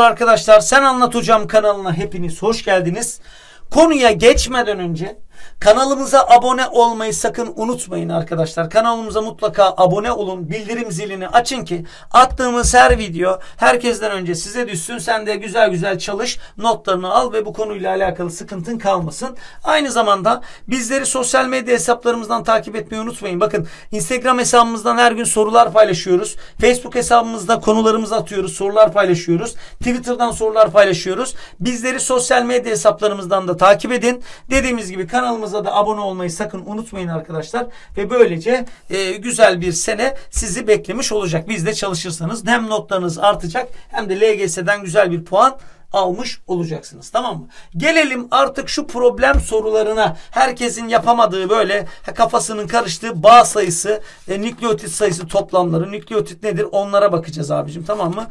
Merhabalar arkadaşlar, Sen Anlat Hocam kanalına hepiniz hoş geldiniz. Konuya geçmeden önce kanalımıza abone olmayı sakın unutmayın arkadaşlar. Kanalımıza mutlaka abone olun, bildirim zilini açın ki attığımız her video herkesten önce size düşsün. Sen de güzel güzel çalış, notlarını al ve bu konuyla alakalı sıkıntın kalmasın. Aynı zamanda bizleri sosyal medya hesaplarımızdan takip etmeyi unutmayın. Bakın, Instagram hesabımızdan her gün sorular paylaşıyoruz. Facebook hesabımızda konularımızı atıyoruz, sorular paylaşıyoruz. Twitter'dan sorular paylaşıyoruz. Bizleri sosyal medya hesaplarımızdan da takip edin. Dediğimiz gibi kanalımıza da abone olmayı sakın unutmayın arkadaşlar. Ve böylece güzel bir sene sizi beklemiş olacak. Biz de çalışırsanız hem notlarınız artacak hem de LGS'den güzel bir puan almış olacaksınız, tamam mı? Gelelim artık şu problem sorularına. Herkesin yapamadığı, böyle kafasının karıştığı bağ sayısı, nükleotit sayısı toplamları, nükleotit nedir, onlara bakacağız abicim, tamam mı?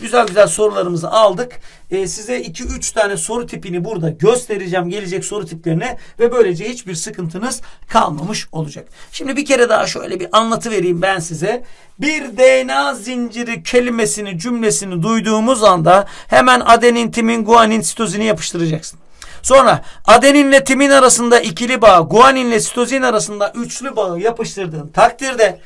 Güzel güzel sorularımızı aldık. Size 2-3 tane soru tipini burada göstereceğim, gelecek soru tiplerine, ve böylece hiçbir sıkıntınız kalmamış olacak. Şimdi bir kere daha şöyle bir anlatı vereyim ben size. Bir DNA zinciri kelimesini, cümlesini duyduğumuz anda hemen adenin, timin, guanin, sitozini yapıştıracaksın. Sonra adeninle timin arasında ikili bağ, guaninle sitozin arasında üçlü bağı yapıştırdığın takdirde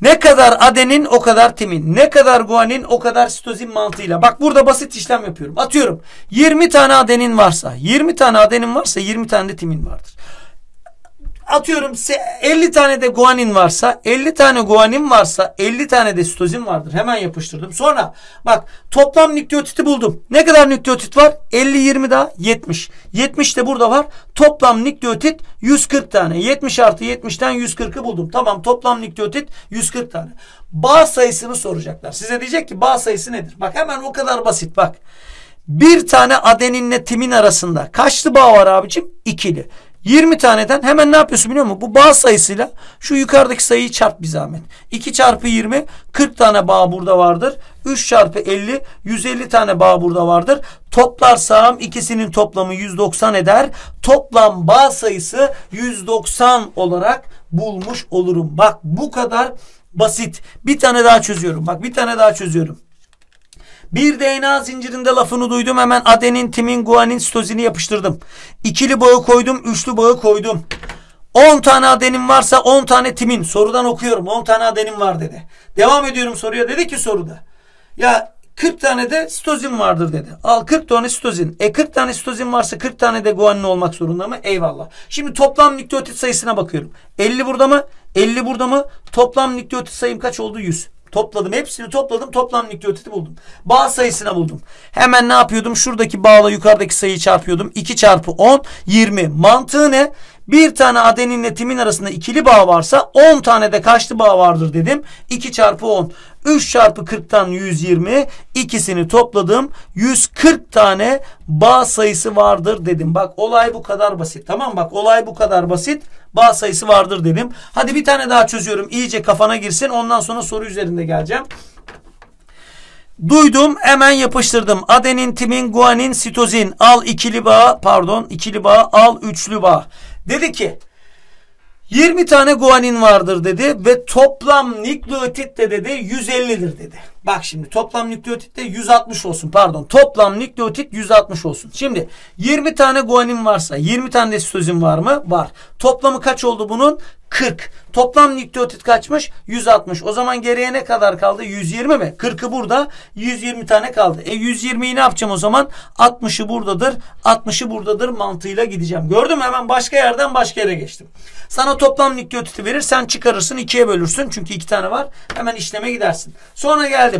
ne kadar adenin o kadar timin, ne kadar guanin o kadar sitozin mantığıyla. Bak, burada basit işlem yapıyorum. Atıyorum 20 tane adenin varsa 20 tane adenin varsa 20 tane de timin vardır. Atıyorum 50 tane de guanin varsa 50 tane guanin varsa 50 tane de sitozin vardır. Hemen yapıştırdım. Sonra bak, toplam nükleotiti buldum. Ne kadar nükleotit var? 50, 20 daha 70. 70 de burada var. Toplam nükleotit 140 tane. 70 artı 70'ten 140'ı buldum. Tamam, toplam nükleotit 140 tane. Bağ sayısını soracaklar. Size diyecek ki bağ sayısı nedir? Bak, hemen o kadar basit bak. Bir tane adeninle timin arasında kaçlı bağ var abicim? İkili. 20 taneden hemen ne yapıyorsun biliyor musun? Bu bağ sayısıyla şu yukarıdaki sayıyı çarp bir zahmet. 2 çarpı 20, 40 tane bağ burada vardır. 3 çarpı 50, 150 tane bağ burada vardır. Toplarsam ikisinin toplamı 190 eder. Toplam bağ sayısı 190 olarak bulmuş olurum. Bak, bu kadar basit. Bir tane daha çözüyorum. Bak, bir tane daha çözüyorum. Bir DNA zincirinde lafını duydum. Hemen adenin, timin, guanin, sitozini yapıştırdım. İkili bağı koydum. Üçlü bağı koydum. 10 tane adenin varsa 10 tane timin. Sorudan okuyorum. 10 tane adenin var dedi. Devam ediyorum soruya. Dedi ki soruda, ya 40 tane de sitozin vardır dedi. Al 40 tane sitozin. 40 tane sitozin varsa 40 tane de guanin olmak zorunda mı? Eyvallah. Şimdi toplam nükleotit sayısına bakıyorum. 50 burada mı? 50 burada mı? Toplam nükleotit sayım kaç oldu? 100. Topladım. Hepsini topladım. Toplam nükleotiti buldum. Bağ sayısına buldum. Hemen ne yapıyordum? Şuradaki bağla yukarıdaki sayıyı çarpıyordum. 2 çarpı 10, 20. Mantığı ne? Bir tane adeninle timin arasında ikili bağ varsa 10 tane de kaçlı bağ vardır dedim. 2 çarpı 10. 3 çarpı 40'tan 120. İkisini topladım. 140 tane bağ sayısı vardır dedim. Bak, olay bu kadar basit. Tamam, bak, olay bu kadar basit. Bağ sayısı vardır dedim. Hadi bir tane daha çözüyorum. İyice kafana girsin. Ondan sonra soru üzerinde geleceğim. Duydum, hemen yapıştırdım. Adenin, timin, guanin, sitozin. Al ikili bağ, pardon, ikili bağ, al üçlü bağ. Dedi ki 20 tane guanin vardır dedi ve toplam nükleotit de dedi 150'dir dedi. Bak, şimdi toplam nükleotit de 160 olsun, pardon. Toplam nükleotit 160 olsun. Şimdi 20 tane guanin varsa 20 tane de sitozin var mı? Var. Toplamı kaç oldu bunun? 40. Toplam nükleotit kaçmış? 160. O zaman geriye ne kadar kaldı? 120 mi? 40'ı burada. 120 tane kaldı. 120'yi ne yapacağım o zaman? 60'ı buradadır. 60'ı buradadır mantığıyla gideceğim. Gördün mü? Hemen başka yerden başka yere geçtim. Sana toplam nükleotiti verir. Sen çıkarırsın. 2'ye bölürsün. Çünkü 2 tane var. Hemen işleme gidersin. Sonra geldim.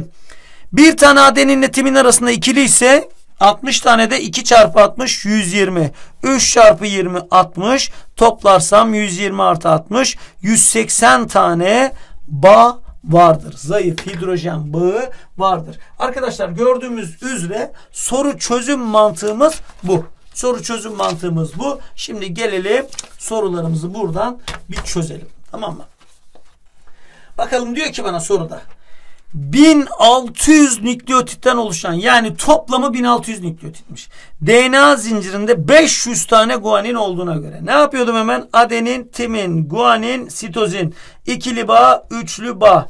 Bir tane adeninle timin arasında ikili ise 60 tane de 2 çarpı 60 120. 3 çarpı 20 60. Toplarsam 120 artı 60. 180 tane bağ vardır. Zayıf hidrojen bağı vardır. Arkadaşlar, gördüğümüz üzere soru çözüm mantığımız bu. Soru çözüm mantığımız bu. Şimdi gelelim sorularımızı buradan bir çözelim. Tamam mı? Bakalım, diyor ki bana soruda. 1600 nükleotitten oluşan, yani toplamı 1600 nükleotitmiş, DNA zincirinde 500 tane guanin olduğuna göre ne yapıyordum hemen? Adenin, timin, guanin, sitozin, ikili bağ, üçlü bağ.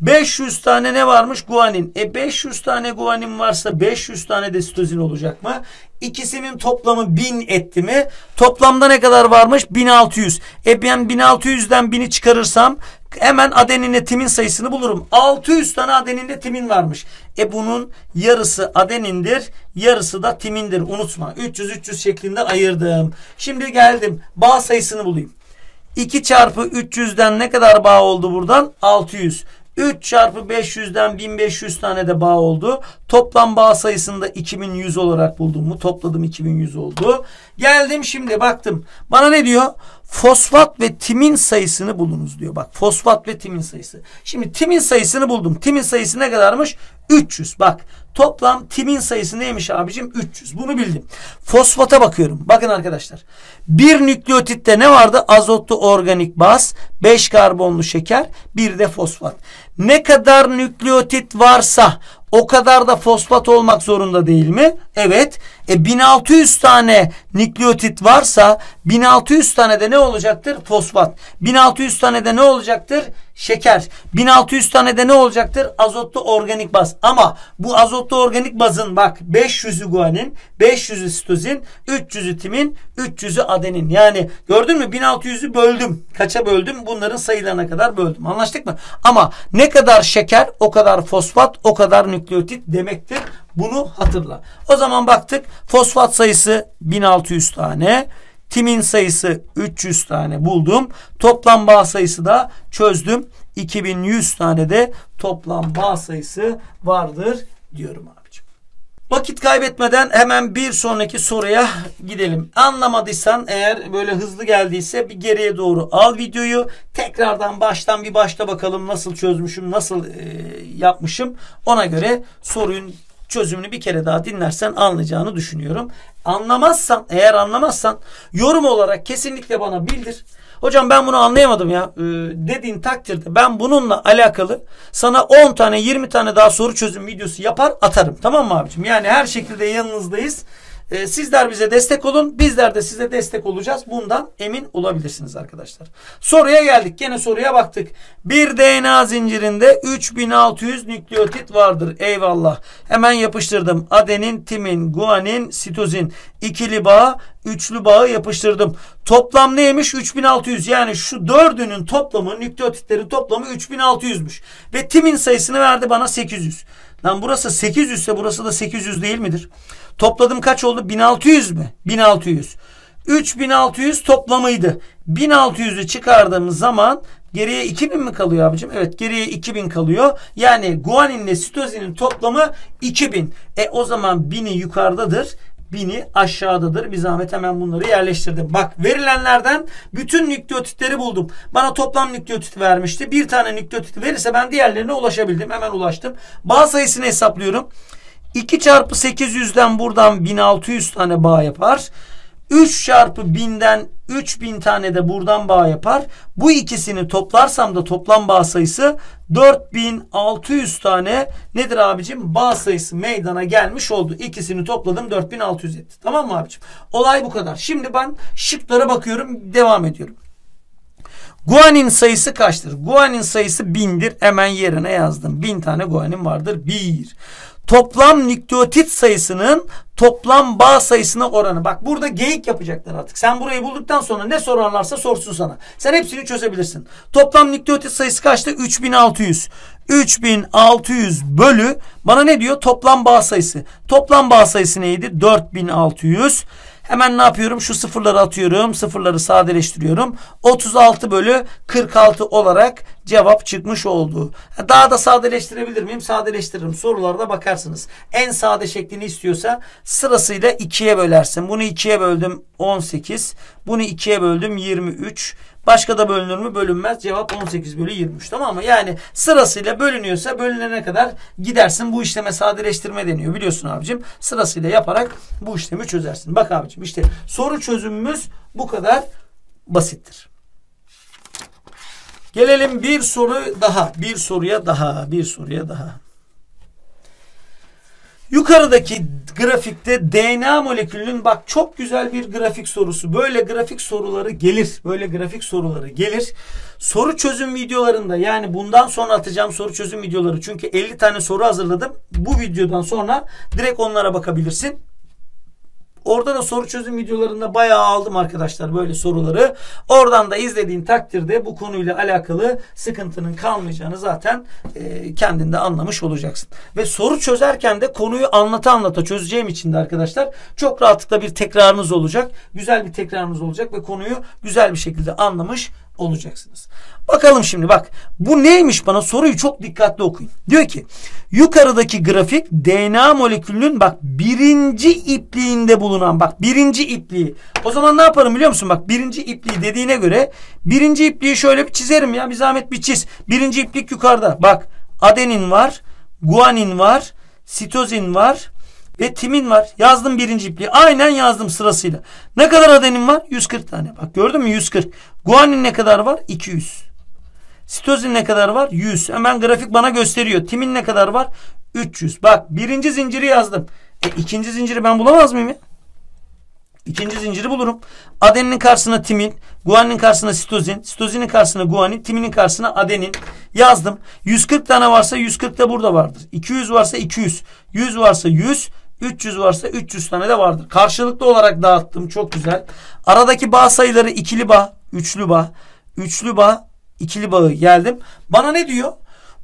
500 tane ne varmış? Guanin. 500 tane guanin varsa 500 tane de sitozin olacak mı? İkisinin toplamı 1000 etti mi? Toplamda ne kadar varmış? 1600. Ben 1600'den 1000'i çıkarırsam hemen adeninle timin sayısını bulurum. 600 tane adeninle timin varmış. Bunun yarısı adenindir, yarısı da timindir. Unutma. 300-300 şeklinde ayırdım. Şimdi geldim. Bağ sayısını bulayım. 2 çarpı 300'den ne kadar bağ oldu buradan? 600. 3 çarpı 500'den 1500 tane de bağ oldu. Toplam bağ sayısında 2100 olarak buldum mu? Topladım, 2100 oldu. Geldim şimdi baktım. Bana ne diyor? Fosfat ve timin sayısını bulunuz diyor. Bak, fosfat ve timin sayısı. Şimdi timin sayısını buldum. Timin sayısı ne kadarmış? 300. Bak, toplam timin sayısı neymiş abicim? 300. Bunu bildim. Fosfata bakıyorum. Bakın arkadaşlar. Bir nükleotitte ne vardı? Azotlu organik baz, 5 karbonlu şeker, bir de fosfat. Ne kadar nükleotit varsa o kadar da fosfat olmak zorunda değil mi? Evet. 1600 tane nükleotit varsa 1600 tane de ne olacaktır? Fosfat. 1600 tane de ne olacaktır? Şeker. 1600 tane de ne olacaktır? Azotlu organik baz. Ama bu azotlu organik bazın bak 500'ü guanin, 500'ü sitozin, 300'ü timin, 300'ü adenin. Yani gördün mü? 1600'ü böldüm. Kaça böldüm? Bunların sayılarına kadar böldüm. Anlaştık mı? Ama ne kadar şeker, o kadar fosfat, o kadar nükleotit demektir. Bunu hatırla. O zaman baktık. Fosfat sayısı 1600 tane. Timin sayısı 300 tane buldum. Toplam bağ sayısı da çözdüm. 2100 tane de toplam bağ sayısı vardır diyorum abicim. Vakit kaybetmeden hemen bir sonraki soruya gidelim. Anlamadıysan eğer, böyle hızlı geldiyse bir geriye doğru al videoyu. Tekrardan baştan bir başla bakalım nasıl çözmüşüm, nasıl yapmışım. Ona göre soruyun çözümünü bir kere daha dinlersen anlayacağını düşünüyorum. Anlamazsan, eğer anlamazsan yorum olarak kesinlikle bana bildir. Hocam ben bunu anlayamadım ya dediğin takdirde ben bununla alakalı sana 10 tane 20 tane daha soru çözüm videosu yapar atarım. Tamam mı abicim? Yani her şekilde yanınızdayız. Sizler bize destek olun. Bizler de size destek olacağız. Bundan emin olabilirsiniz arkadaşlar. Soruya geldik. Gene soruya baktık. Bir DNA zincirinde 3600 nükleotit vardır. Eyvallah. Hemen yapıştırdım. Adenin, timin, guanin, sitozin. İkili bağ, üçlü bağı yapıştırdım. Toplam neymiş? 3600. Yani şu dördünün toplamı, nükleotitlerin toplamı 3600'müş. Ve timin sayısını verdi bana 800. Lan burası 800 ise burası da 800 değil midir? Topladım, kaç oldu? 1600 mü? 1600. 3600 toplamıydı. 1600'ü çıkardığımız zaman geriye 2000 mi kalıyor abicim? Evet, geriye 2000 kalıyor. Yani guaninle sitozinin toplamı 2000. O zaman 1000'i yukarıdadır. 1000'i aşağıdadır. Bir zahmet hemen bunları yerleştirdim. Bak, verilenlerden bütün nükleotitleri buldum. Bana toplam nükleotit vermişti. Bir tane nükleotit verirse ben diğerlerine ulaşabildim. Hemen ulaştım. Bağ sayısını hesaplıyorum. 2 çarpı 800'den buradan 1600 tane bağ yapar. 3 çarpı 1000'den 3000 tane de buradan bağ yapar. Bu ikisini toplarsam da toplam bağ sayısı 4600 tane nedir abicim? Bağ sayısı meydana gelmiş oldu. İkisini topladım, 4600 etti. Tamam mı abicim? Olay bu kadar. Şimdi ben şıklara bakıyorum. Devam ediyorum. Guanin sayısı kaçtır? Guanin sayısı 1000'dir. Hemen yerine yazdım. 1000 tane guanin vardır. 1. Toplam nükleotit sayısının toplam bağ sayısına oranı. Bak, burada geyik yapacaklar artık. Sen burayı bulduktan sonra ne sorarlarsa sorsun sana. Sen hepsini çözebilirsin. Toplam nükleotit sayısı kaçtı? 3600. 3600 bölü bana ne diyor? Toplam bağ sayısı. Toplam bağ sayısı neydi? 4600. Hemen ne yapıyorum? Şu sıfırları atıyorum. Sıfırları sadeleştiriyorum. 36 bölü 46 olarak cevap çıkmış oldu. Daha da sadeleştirebilir miyim? Sadeleştiririm. Sorularda bakarsınız. En sade şeklini istiyorsa sırasıyla 2'ye bölersin. Bunu 2'ye böldüm 18. Bunu 2'ye böldüm 23. Başka da bölünür mü? Bölünmez. Cevap 18 bölü 23. Tamam mı? Yani sırasıyla bölünüyorsa bölünene kadar gidersin. Bu işleme sadeleştirme deniyor. Biliyorsun abicim. Sırasıyla yaparak bu işlemi çözersin. Bak abicim, işte soru çözümümüz bu kadar basittir. Gelelim bir soru daha. Bir soruya daha. Yukarıdaki grafikte DNA molekülünün, bak çok güzel bir grafik sorusu. Böyle grafik soruları gelir. Böyle grafik soruları gelir. Soru çözüm videolarında, yani bundan sonra atacağım soru çözüm videoları. Çünkü 50 tane soru hazırladım. Bu videodan sonra direkt onlara bakabilirsin. Orada da soru çözüm videolarında bayağı aldım arkadaşlar böyle soruları. Oradan da izlediğin takdirde bu konuyla alakalı sıkıntının kalmayacağını zaten kendinde anlamış olacaksın. Ve soru çözerken de konuyu anlata anlata çözeceğim için de arkadaşlar çok rahatlıkla bir tekrarınız olacak. Güzel bir tekrarınız olacak ve konuyu güzel bir şekilde anlamış olacaksınız. Bakalım şimdi, bak bu neymiş, bana soruyu çok dikkatli okuyun. Diyor ki yukarıdaki grafik DNA molekülünün, bak birinci ipliğinde bulunan, bak birinci ipliği. O zaman ne yaparım biliyor musun? Bak birinci ipliği dediğine göre birinci ipliği şöyle bir çizerim ya, bir zahmet bir çiz. Birinci iplik yukarıda. Bak adenin var, guanin var, sitozin var ve timin var. Yazdım birinci ipliği. Aynen yazdım sırasıyla. Ne kadar adenin var? 140 tane. Bak gördün mü? 140. Guanin ne kadar var? 200. Sitozin ne kadar var? 100. Hemen grafik bana gösteriyor. Timin ne kadar var? 300. Bak birinci zinciri yazdım. İkinci zinciri ben bulamaz mıyım ya? İkinci zinciri bulurum. Adeninin karşısına timin, guaninin karşısına sitozin, sitozinin karşısına guanin, timinin karşısına adenin yazdım. 140 tane varsa 140 de burada vardır. 200 varsa 200. 100 varsa 100. 300 varsa 300 tane de vardır. Karşılıklı olarak dağıttım. Çok güzel. Aradaki bağ sayıları ikili bağ, üçlü bağ, üçlü bağ, ikili bağı geldim. Bana ne diyor?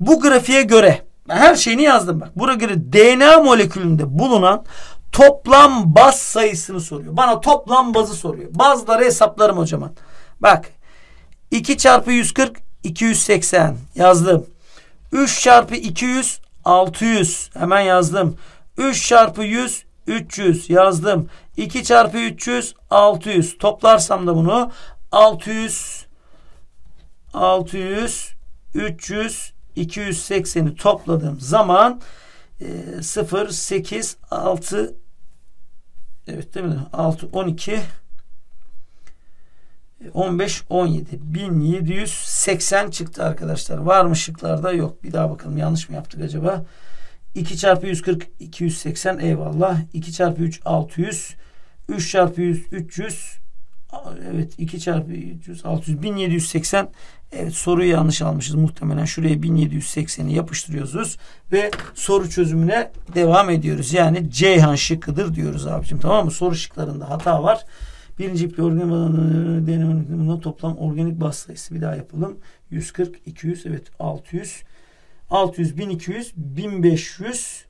Bu grafiğe göre, ben her şeyini yazdım bak. Buraya göre DNA molekülünde bulunan toplam baz sayısını soruyor. Bana toplam bazı soruyor. Bazları hesaplarım hocam. Bak 2 çarpı 140 280 yazdım. 3 çarpı 200 600 hemen yazdım. 3 çarpı 100 300 yazdım. 2 çarpı 300 600. Toplarsam da bunu 600 300 280'i topladığım zaman 0 8 6 evet değil mi? 6 12 15 17 1780 çıktı arkadaşlar. Var mı şıklarda? Yok. Bir daha bakalım. Yanlış mı yaptık acaba? 2 çarpı 140 280 eyvallah. 2 çarpı 3 600. 3 çarpı 100 300. Evet 2 çarpı 300 600 1780. Evet soruyu yanlış almışız muhtemelen. Şuraya 1780'i yapıştırıyoruz ve soru çözümüne devam ediyoruz. Yani Ceyhan şıkkıdır diyoruz abicim, tamam mı? Soru şıklarında hata var. Birinci ipli organik toplam organik baz sayısı, bir daha yapalım. 140 200 evet 600 600 1200 1500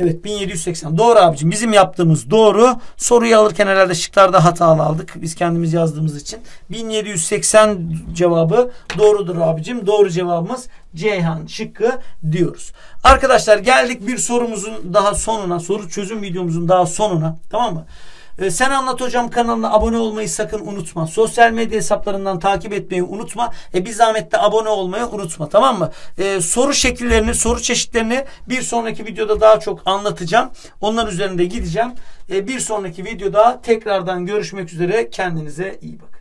evet 1780. Doğru abicim, bizim yaptığımız doğru. Soruyu alırken herhalde şıklarda hatalı aldık. Biz kendimiz yazdığımız için 1780 cevabı doğrudur abicim. Doğru cevabımız Ceyhan şıkkı diyoruz. Arkadaşlar geldik bir sorumuzun daha sonuna. Soru çözüm videomuzun daha sonuna. Tamam mı? Sen Anlat Hocam kanalına abone olmayı sakın unutma. Sosyal medya hesaplarından takip etmeyi unutma. Bir zahmet de abone olmayı unutma, tamam mı? Soru şekillerini, soru çeşitlerini bir sonraki videoda daha çok anlatacağım. Onlar üzerinde gideceğim. Bir sonraki videoda tekrardan görüşmek üzere. Kendinize iyi bakın.